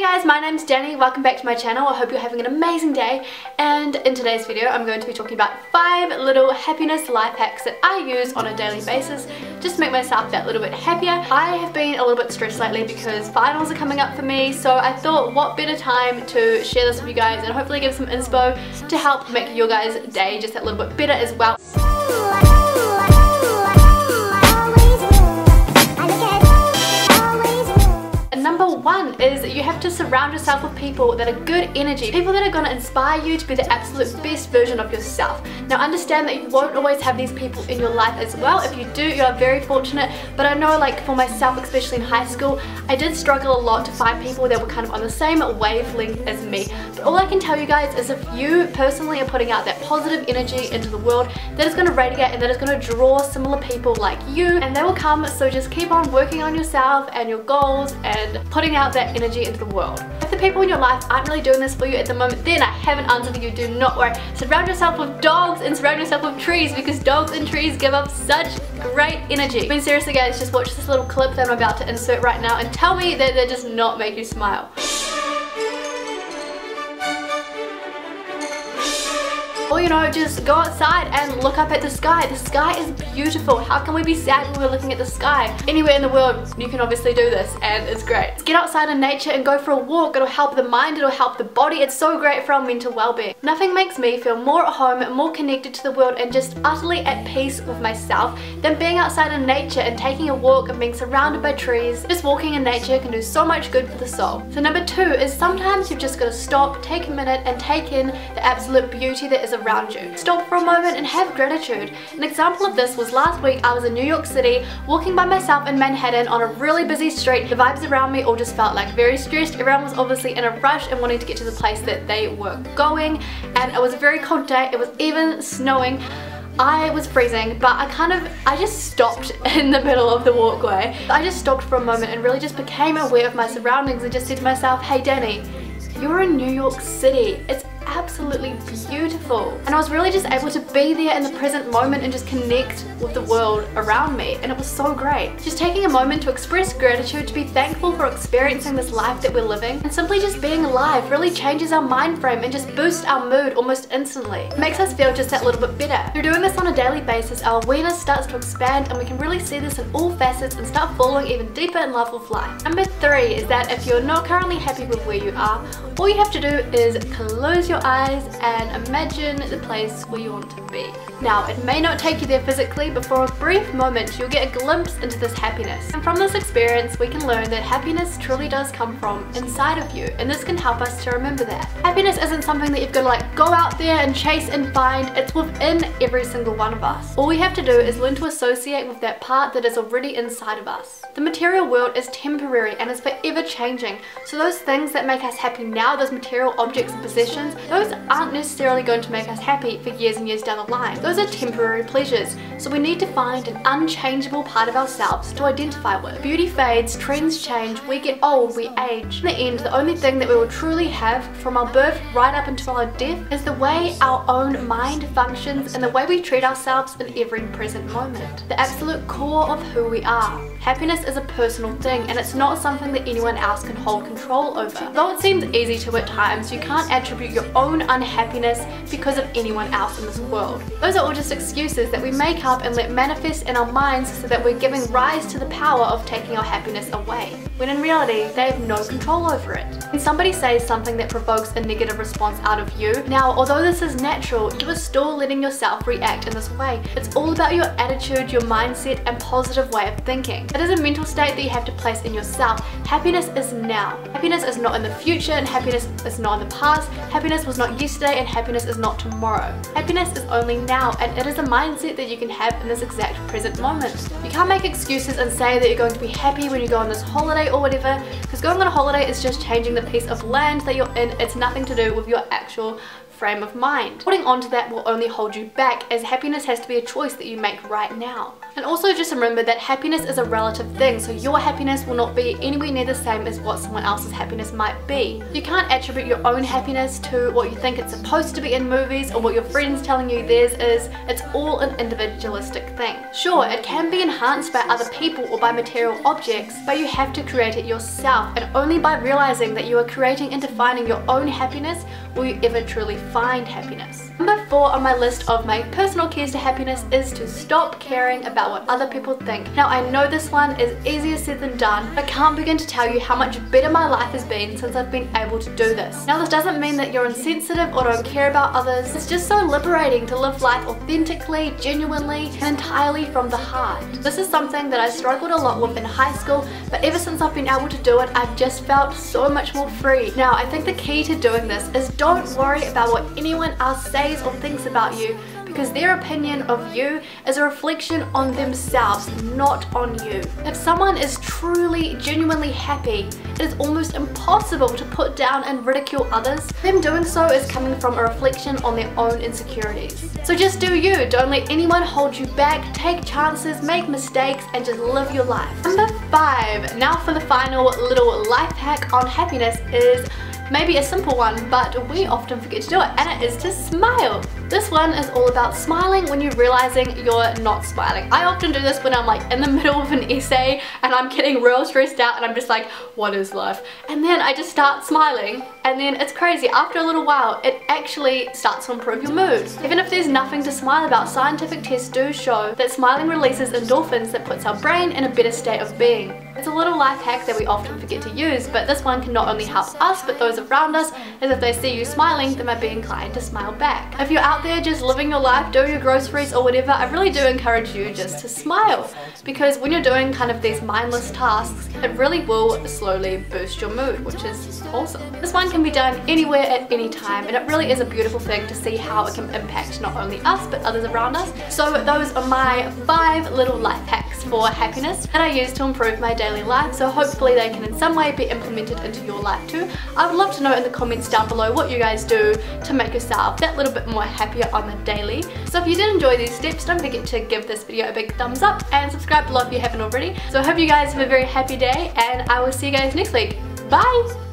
Hey guys, my name's Dani, welcome back to my channel. I hope you're having an amazing day, and in today's video I'm going to be talking about 5 little happiness life hacks that I use on a daily basis just to make myself that little bit happier. I have been a little bit stressed lately because finals are coming up for me, so I thought what better time to share this with you guys and hopefully give some inspo to help make your guys' day just that little bit better as well. Number 1 is you have to surround yourself with people that are good energy, people that are going to inspire you to be the absolute best version of yourself. Now understand that you won't always have these people in your life as well. If you do, you are very fortunate, but I know like for myself, especially in high school, I did struggle a lot to find people that were kind of on the same wavelength as me. But all I can tell you guys is if you personally are putting out that positive energy into the world, that is going to radiate and that is going to draw similar people like you, and they will come. So just keep on working on yourself and your goals and putting out that energy into the world. If the people in your life aren't really doing this for you at the moment, then I have an answer for you. Do not worry. Surround yourself with dogs and surround yourself with trees, because dogs and trees give up such great energy. I mean seriously guys, just watch this little clip that I'm about to insert right now and tell me that that does not make you smile. Or you know, just go outside and look up at the sky. The sky is beautiful. How can we be sad when we're looking at the sky? Anywhere in the world you can obviously do this, and it's great. Just get outside in nature and go for a walk. It'll help the mind, it'll help the body. It's so great for our mental well-being. Nothing makes me feel more at home, more connected to the world, and just utterly at peace with myself than being outside in nature and taking a walk and being surrounded by trees. Just walking in nature can do so much good for the soul. So number 2 is sometimes you've just got to stop, take a minute, and take in the absolute beauty that is around you. Stop for a moment and have gratitude. An example of this was last week I was in New York City walking by myself in Manhattan on a really busy street. The vibes around me all just felt like very stressed. Everyone was obviously in a rush and wanting to get to the place that they were going, and it was a very cold day. It was even snowing. I was freezing, but I just stopped in the middle of the walkway. I just stopped for a moment and really just became aware of my surroundings and just said to myself, hey Dani, you're in New York City. It's absolutely beautiful. And I was really just able to be there in the present moment and just connect with the world around me, and it was so great. Just taking a moment to express gratitude, to be thankful for experiencing this life that we're living, and simply just being alive really changes our mind frame and just boosts our mood almost instantly. It makes us feel just that little bit better. Through doing this on a daily basis, our awareness starts to expand, and we can really see this in all facets and start falling even deeper in love with life. Number 3 is that if you're not currently happy with where you are, all you have to do is close your eyes and imagine the place where you want to be. Now it may not take you there physically, but for a brief moment you'll get a glimpse into this happiness, and from this experience we can learn that happiness truly does come from inside of you, and this can help us to remember that happiness isn't something that you've got to like go out there and chase and find. It's within every single one of us. All we have to do is learn to associate with that part that is already inside of us. The material world is temporary and is forever changing, so those things that make us happy now, those material objects and possessions, those aren't necessarily going to make us happy for years and years down the line. Those are temporary pleasures, so we need to find an unchangeable part of ourselves to identify with. Beauty fades, trends change, we get old, we age. In the end, the only thing that we will truly have from our birth right up until our death is the way our own mind functions and the way we treat ourselves in every present moment. The absolute core of who we are. Happiness is a personal thing, and it's not something that anyone else can hold control over. Though it seems easy to at times, you can't attribute your own unhappiness because of anyone else in this world. Those are all just excuses that we make up and let manifest in our minds so that we're giving rise to the power of taking our happiness away, when in reality they have no control over it. When somebody says something that provokes a negative response out of you, now although this is natural, you are still letting yourself react in this way. It's all about your attitude, your mindset, and positive way of thinking. It is a mental state that you have to place in yourself. Happiness is now. Happiness is not in the future, and happiness is not in the past. Happiness was not yesterday, and happiness is not tomorrow. Happiness is only now, and it is a mindset that you can have in this exact present moment. You can't make excuses and say that you're going to be happy when you go on this holiday or whatever, because going on a holiday is just changing the piece of land that you're in. It's nothing to do with your actual frame of mind. Holding on to that will only hold you back, as happiness has to be a choice that you make right now. And also just remember that happiness is a relative thing, so your happiness will not be anywhere near the same as what someone else's happiness might be. You can't attribute your own happiness to what you think it's supposed to be in movies or what your friends telling you theirs is. It's all an individualistic thing. Sure, it can be enhanced by other people or by material objects, but you have to create it yourself, and only by realizing that you are creating and defining your own happiness will you ever truly find happiness. Number 4 on my list of my personal keys to happiness is to stop caring about what other people think. Now I know this one is easier said than done, but I can't begin to tell you how much better my life has been since I've been able to do this. Now this doesn't mean that you're insensitive or don't care about others, it's just so liberating to live life authentically, genuinely, and entirely from the heart. This is something that I struggled a lot with in high school, but ever since I've been able to do it, I've just felt so much more free. Now I think the key to doing this is don't worry about what anyone else says or thinks about you, because their opinion of you is a reflection on themselves, not on you. If someone is truly, genuinely happy, it is almost impossible to put down and ridicule others. Them doing so is coming from a reflection on their own insecurities. So just do you, don't let anyone hold you back, take chances, make mistakes, and just live your life. Number 5, now for the final little life hack on happiness is maybe a simple one, but we often forget to do it, and it is to smile. This one is all about smiling when you're realizing you're not smiling. I often do this when I'm like in the middle of an essay and I'm getting real stressed out and I'm just like, what is life? And then I just start smiling, and then it's crazy. After a little while, it actually starts to improve your mood. Even if there's nothing to smile about, scientific tests do show that smiling releases endorphins that puts our brain in a better state of being. It's a little life hack that we often forget to use, but this one can not only help us, but those around us, as if they see you smiling, they might be inclined to smile back. If you're out there just living your life, doing your groceries or whatever, I really do encourage you just to smile, because when you're doing kind of these mindless tasks, it really will slowly boost your mood, which is awesome. This one can be done anywhere at any time, and it really is a beautiful thing to see how it can impact not only us, but others around us. So those are my 5 little life hacks for happiness that I use to improve my daily life, so hopefully they can in some way be implemented into your life too. I would love to know in the comments down below what you guys do to make yourself that little bit more happier on the daily. So if you did enjoy these steps, don't forget to give this video a big thumbs up and subscribe below if you haven't already. So I hope you guys have a very happy day, and I will see you guys next week. Bye!